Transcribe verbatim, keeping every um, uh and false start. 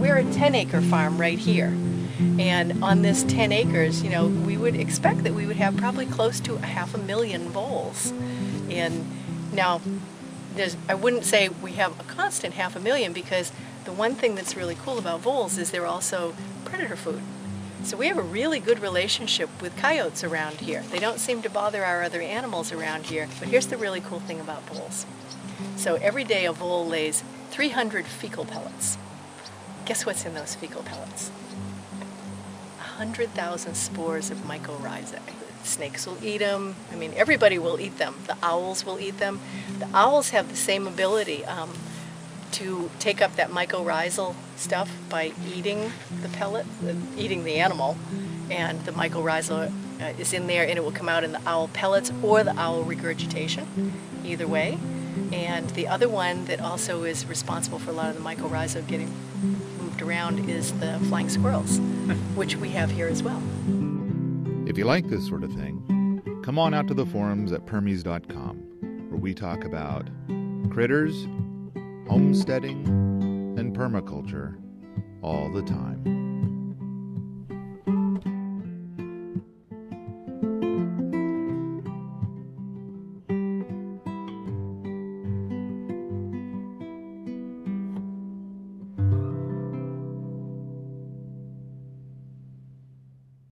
we're a ten acre farm right here. And on this ten acres, you know, we would expect that we would have probably close to a half a million voles. And now, there's, I wouldn't say we have a constant half a million, because the one thing that's really cool about voles is they're also predator food. So we have a really good relationship with coyotes around here. They don't seem to bother our other animals around here, but here's the really cool thing about voles. So every day a vole lays three hundred fecal pellets. Guess what's in those fecal pellets? one hundred thousand spores of mycorrhizae. Snakes will eat them. I mean, everybody will eat them. The owls will eat them. The owls have the same ability um, to take up that mycorrhizal stuff by eating the pellet, uh, eating the animal, and the mycorrhizal uh, is in there, and it will come out in the owl pellets or the owl regurgitation, either way. And the other one that also is responsible for a lot of the mycorrhizae getting moved around is the flying squirrels, which we have here as well. If you like this sort of thing, come on out to the forums at permies dot com, where we talk about critters, homesteading, and permaculture all the time.